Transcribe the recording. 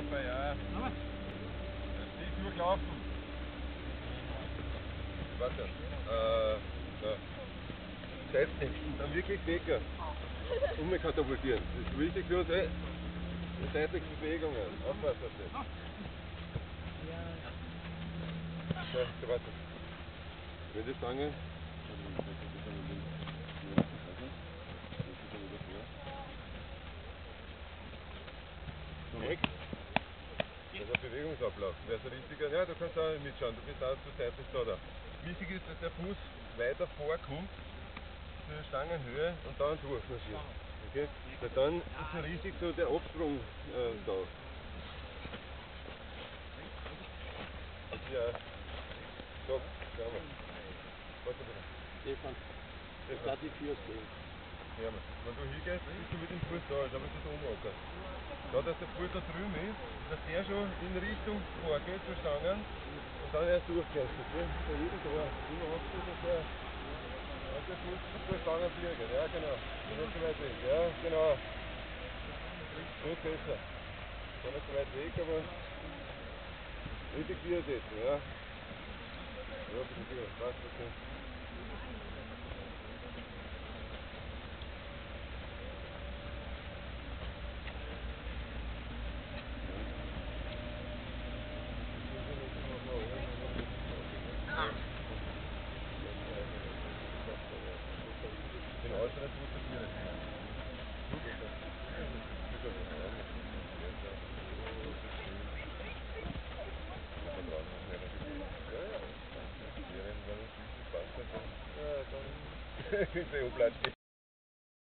Körper, ja. Das ist durchlaufen. Warte. Seitentexten, dann wirklich Becker. Umkatapultieren. Das ist wichtig für uns, ey. Die seitentexten Bewegungen. Aufpassen auf das. Ja, warte. Wenn die Stange. Das ist ein Bewegungsablauf. Wäre so richtiger. Ja, du kannst auch mitschauen, du bist auch zur Seite da, da. Wichtig ist, dass der Fuß weiter vorkommt zur Stangenhöhe und dann durchmarschiert. Okay? Weil dann ist so richtig so der Absprung da. Ja. So, schauen wir. Warte bitte. Stefan, das hat die 4 stehen. Ja, wenn du hingehst, bist du mit dem Fuß da, dann musst du da umwackern. Da, dass der Fuß da drüben ist, dass der schon in Richtung vorgeht zu Stangen und dann erst durchkehrstet. Da jeden Tor, immer abgeht, dass der Fuß zur Stange fliegt. Ja, genau. Wenn er zu weit weg. Ja, genau. Gut besser. Wenn er zu weit weg, aber richtig wieder setzen. Ja. Ja, bitte, bitte. Passt, okay. Ich bin sehr